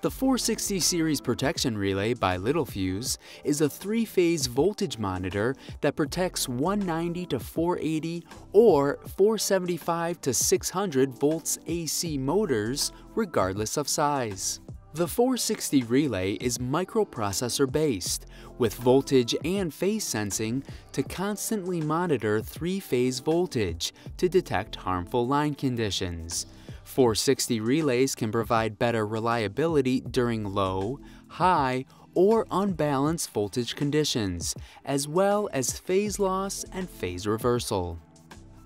The 460 series protection relay by Littelfuse is a three-phase voltage monitor that protects 190 to 480 or 475 to 600 volts AC motors, regardless of size. The 460 relay is microprocessor-based, with voltage and phase sensing to constantly monitor three-phase voltage to detect harmful line conditions. 460 relays can provide better reliability during low, high, or unbalanced voltage conditions, as well as phase loss and phase reversal.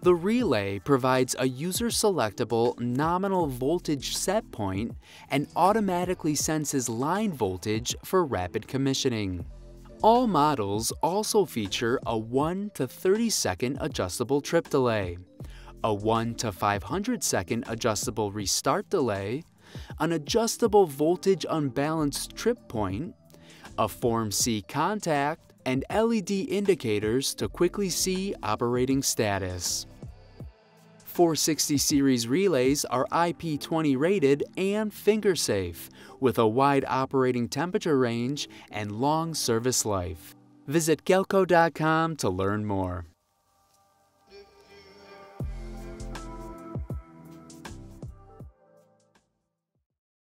The relay provides a user-selectable nominal voltage set point and automatically senses line voltage for rapid commissioning. All models also feature a 1 to 30-second adjustable trip delay, a 1 to 500-second adjustable restart delay, an adjustable voltage unbalanced trip point, a Form C contact, and LED indicators to quickly see operating status. 460 series relays are IP20 rated and finger safe, with a wide operating temperature range and long service life. Visit galco.com to learn more.